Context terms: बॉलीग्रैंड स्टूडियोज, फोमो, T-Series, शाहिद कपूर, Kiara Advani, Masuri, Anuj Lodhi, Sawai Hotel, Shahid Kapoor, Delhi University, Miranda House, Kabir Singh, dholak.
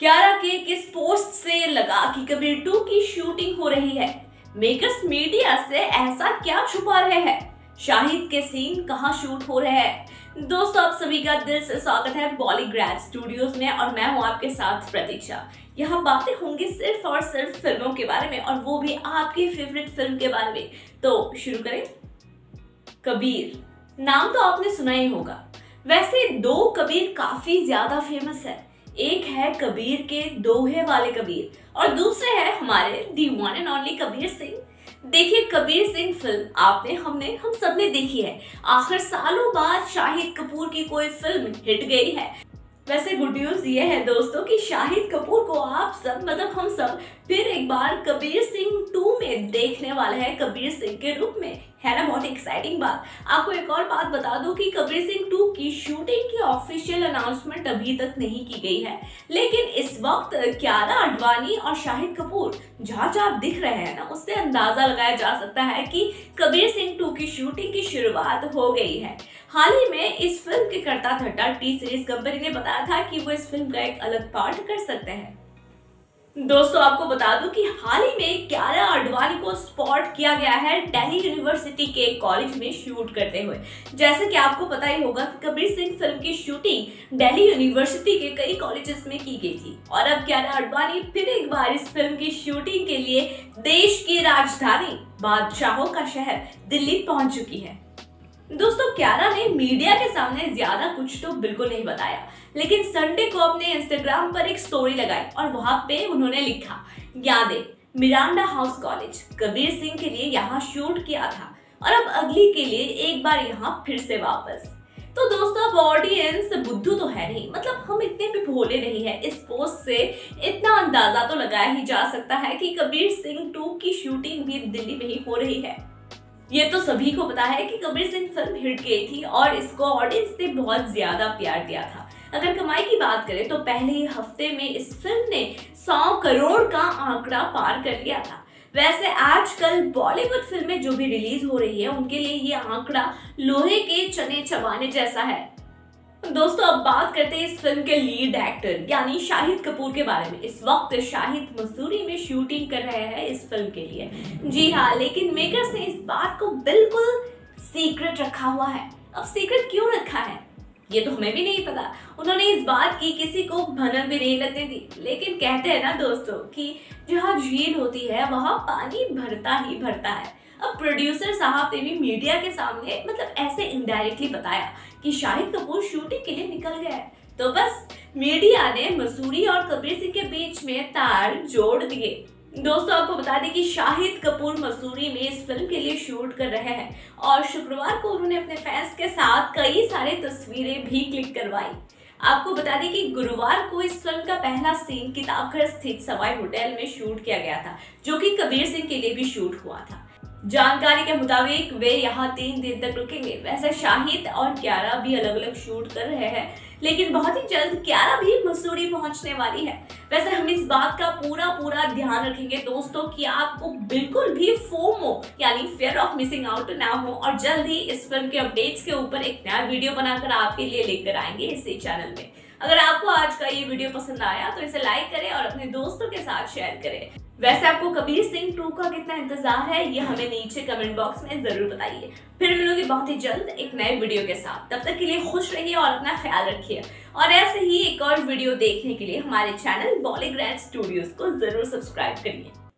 कियारा के किस पोस्ट से लगा कि कबीर 2 की शूटिंग हो रही है? मेकर्स मीडिया से ऐसा क्या छुपा रहे हैं? शाहिद के सीन कहां शूट हो रहे हैं? दोस्तों, आप सभी का दिल से स्वागत है बॉलीग्रैंड स्टूडियोज में और मैं हूं आपके साथ प्रतीक्षा। यहाँ बातें होंगी सिर्फ और सिर्फ फिल्मों के बारे में, और वो भी आपकी फेवरेट फिल्म के बारे में। तो शुरू करें। कबीर नाम तो आपने सुना ही होगा। वैसे दो कबीर काफी ज्यादा फेमस है। एक है कबीर के दोहे वाले कबीर और दूसरे है हमारे the one and only Kabir Singh. देखिए, कबीर सिंह फिल्म आपने हमने हम सबने देखी है। आखिर सालों बाद शाहिद कपूर की कोई फिल्म हिट गई है। वैसे गुड न्यूज ये है दोस्तों कि शाहिद कपूर को आप सब मतलब हम सब फिर एक बार कबीर सिंह 2 में देखने वाला है कबीर सिंह के रूप में, है ना? बहुत एक्साइटिंग बात। आपको एक और बात बता दूं कि कबीर सिंह 2 की शूटिंग की ऑफिशियल अनाउंसमेंट अभी तक नहीं की गई है, लेकिन इस वक्त कियारा आडवाणी और शाहिद कपूर जहाँ जहाँ दिख रहे हैं ना, उससे अंदाजा लगाया जा सकता है कि कबीर सिंह 2 की शूटिंग की शुरुआत हो गई है। हाल ही में इस फिल्म के कर्ता धर्ता T-Series कंपनी ने बताया था कि वो इस फिल्म का एक अलग पार्ट कर सकते हैं। दोस्तों, आपको बता दूं कि हाल ही में कियारा आडवाणी को स्पॉट किया गया है दिल्ली यूनिवर्सिटी के कॉलेज में शूट करते हुए। जैसे कि आपको पता ही होगा कि कबीर सिंह फिल्म की शूटिंग दिल्ली यूनिवर्सिटी के कई कॉलेजेस में की गई थी और अब कियारा आडवाणी फिर एक बार इस फिल्म की शूटिंग के लिए देश की राजधानी बादशाहों का शहर दिल्ली पहुंच चुकी है। दोस्तों, कियारा ने मीडिया के सामने ज्यादा कुछ तो बिल्कुल नहीं बताया, लेकिन संडे को अपने इंस्टाग्राम पर एक स्टोरी लगाई और वहां पे उन्होंने लिखा, यादें Miranda house college Kabir Singh के लिए यहाँ शूट किया था और अब अगली के लिए एक बार यहाँ फिर से वापस। तो दोस्तों, अब ऑडियंस बुद्धू तो है नहीं, मतलब हम इतने भी भोले नहीं है। इस पोस्ट से इतना अंदाजा तो लगाया ही जा सकता है कि कबीर सिंह 2 की शूटिंग भी दिल्ली में ही हो रही है। ये तो सभी को पता है कि कबीर सिंह फिल्म हिट गई थी और इसको ऑडियंस ने बहुत ज्यादा प्यार दिया था। अगर कमाई की बात करें तो पहले ही हफ्ते में इस फिल्म ने 100 करोड़ का आंकड़ा पार कर लिया था। वैसे आजकल बॉलीवुड फिल्में जो भी रिलीज हो रही है उनके लिए ये आंकड़ा लोहे के चने चबाने जैसा है। दोस्तों, अब बात करते हैं इस फिल्म के लीड एक्टर यानी शाहिद कपूर के बारे में। इस वक्त शाहिद मसूरी में शूटिंग कर रहे हैं इस फिल्म के लिए। जी हाँ, लेकिन मेकर्स ने इस बात को बिल्कुल सीक्रेट रखा हुआ है। अब सीक्रेट क्यों रखा है ये तो हमें भी नहीं पता। उन्होंने इस बात की किसी को भनक भी नहीं लगने दी, लेकिन कहते हैं ना दोस्तों कि जहाँ झील होती है वहाँ पानी भरता ही भरता है। अब प्रोड्यूसर साहब ने भी मीडिया के सामने मतलब ऐसे इनडायरेक्टली बताया कि शाहिद कपूर शूटिंग के लिए निकल गया है। तो बस मीडिया ने मसूरी और कबीर सिंह के बीच में तार जोड़ दिए। दोस्तों, आपको बता दें कि शाहिद कपूर मसूरी में इस फिल्म के लिए शूट कर रहे हैं और शुक्रवार को उन्होंने अपने फैंस के साथ कई सारे तस्वीरें भी क्लिक करवाई। आपको बता दें कि गुरुवार को इस फिल्म का पहला सीन किताबघर स्थित सवाई होटल में शूट किया गया था, जो कि कबीर सिंह के लिए भी शूट हुआ था। जानकारी के मुताबिक वे यहाँ 3 दिन तक रुकेंगे। वैसे शाहिद और कियारा भी अलग अलग शूट कर रहे हैं, लेकिन बहुत ही जल्द कियारा भी मसूरी पहुंचने वाली है। वैसे हम इस बात का पूरा ध्यान रखेंगे दोस्तों कि आपको बिल्कुल भी फोमो यानी फियर ऑफ मिसिंग आउट ना हो, और जल्द ही इस फिल्म के अपडेट्स के ऊपर एक नया वीडियो बनाकर आपके लिए लेकर आएंगे इसी चैनल में। अगर आपको आज का ये वीडियो पसंद आया तो इसे लाइक करें और अपने दोस्तों के साथ शेयर करें। वैसे आपको कबीर सिंह 2 का कितना इंतजार है ये हमें नीचे कमेंट बॉक्स में जरूर बताइए। फिर मिलूंगी बहुत ही जल्द एक नए वीडियो के साथ। तब तक के लिए खुश रहिए और अपना ख्याल रखिए, और ऐसे ही एक और वीडियो देखने के लिए हमारे चैनल बॉलीग्रैंड स्टूडियोज को जरूर सब्सक्राइब करिए।